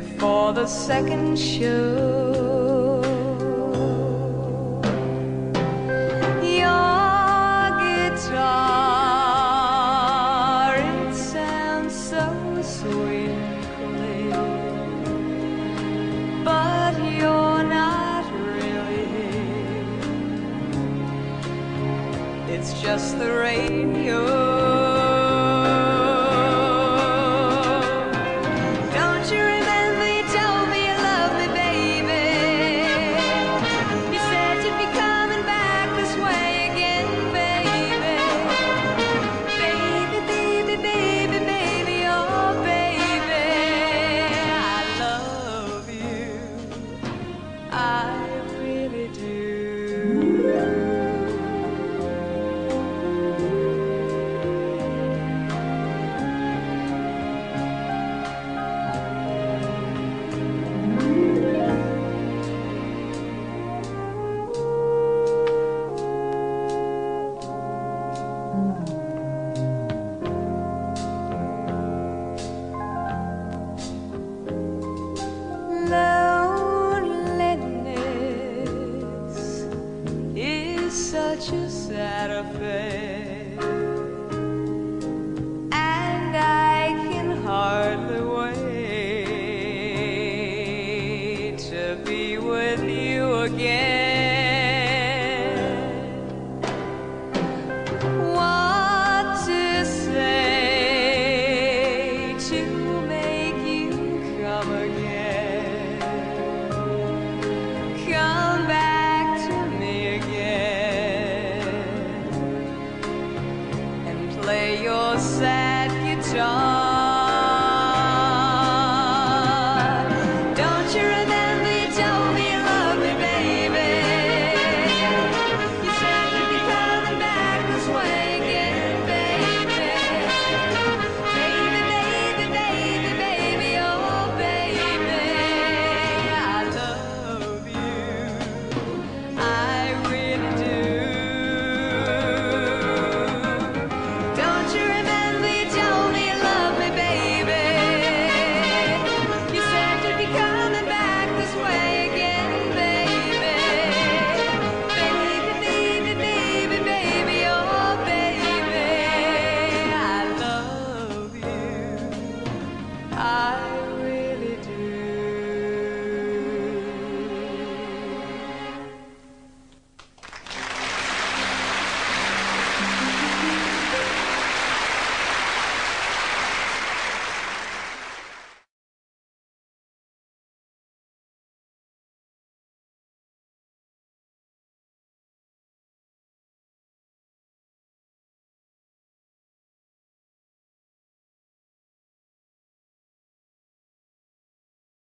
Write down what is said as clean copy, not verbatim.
before the second show. Your guitar, it sounds so sweet, but you're not really here. It's just the radio. Loneliness is such a sad affair, and I can hardly wait to be with you again. What to say to make you come again? Play your sad guitar. Don't you remember?